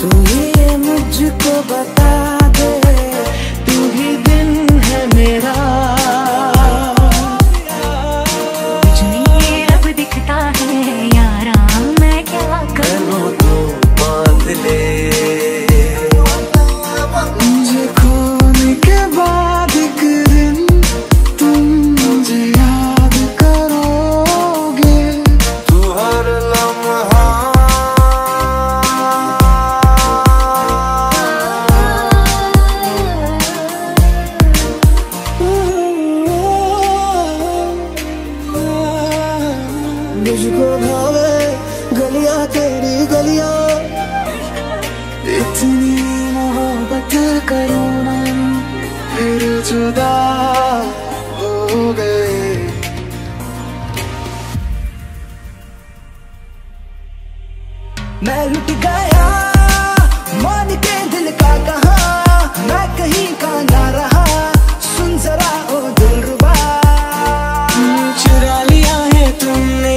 तू ये मुझको बता दे, तू ही दिन है मेरा, मुझको भावे गलिया तेरी गलिया, इतनी मोहब्बत करूँ मैं फिर जुदा हो गए। मैं लुट गया मान के दिल का, कहा मैं कहीं का ना रहा, सुन जरा ओ दिलरुबा, चुरा लिया है तुमने